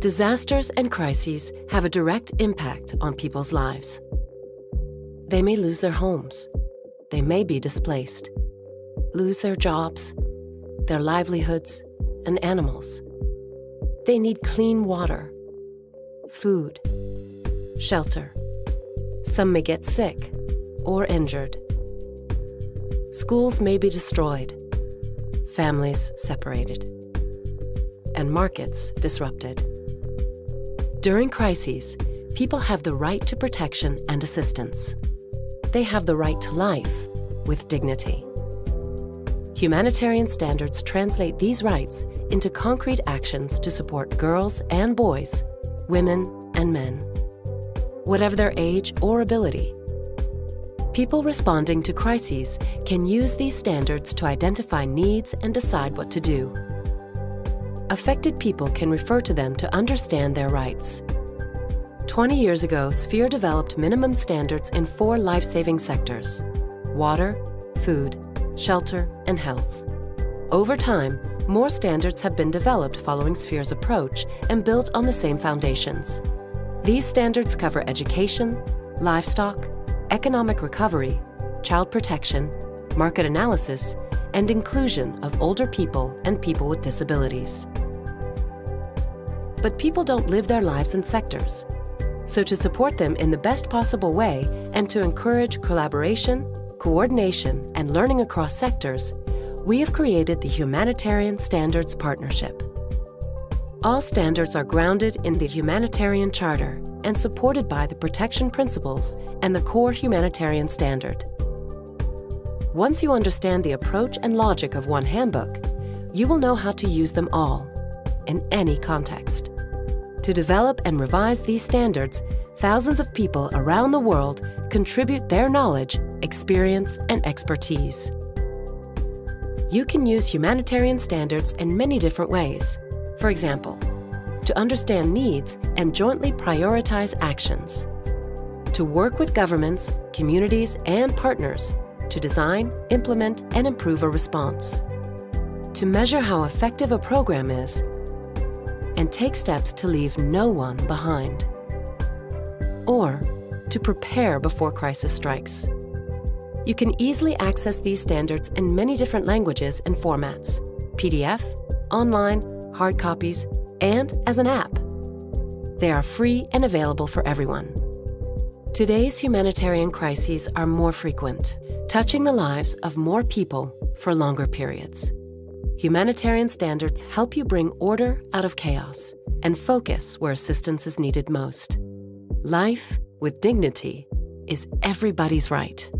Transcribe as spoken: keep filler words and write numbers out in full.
Disasters and crises have a direct impact on people's lives. They may lose their homes. They may be displaced, lose their jobs, their livelihoods, and animals. They need clean water, food, shelter. Some may get sick or injured. Schools may be destroyed, families separated, and markets disrupted. During crises, people have the right to protection and assistance. They have the right to life with dignity. Humanitarian standards translate these rights into concrete actions to support girls and boys, women and men, whatever their age or ability. People responding to crises can use these standards to identify needs and decide what to do. Affected people can refer to them to understand their rights. twenty years ago, Sphere developed minimum standards in four life-saving sectors: water, food, shelter, and health. Over time, more standards have been developed following Sphere's approach and built on the same foundations. These standards cover education, livestock, economic recovery, child protection, market analysis, and inclusion of older people and people with disabilities. But people don't live their lives in sectors. So to support them in the best possible way and to encourage collaboration, coordination, and learning across sectors, we have created the Humanitarian Standards Partnership. All standards are grounded in the Humanitarian Charter and supported by the Protection Principles and the Core Humanitarian Standard. Once you understand the approach and logic of one handbook, you will know how to use them all, in any context. To develop and revise these standards, thousands of people around the world contribute their knowledge, experience, and expertise. You can use humanitarian standards in many different ways. For example, to understand needs and jointly prioritize actions, to work with governments, communities, and partners to design, implement, and improve a response, to measure how effective a program is, and take steps to leave no one behind, or to prepare before crisis strikes. You can easily access these standards in many different languages and formats: P D F, online, hard copies, and as an app. They are free and available for everyone. Today's humanitarian crises are more frequent, touching the lives of more people for longer periods. Humanitarian standards help you bring order out of chaos and focus where assistance is needed most. Life with dignity is everybody's right.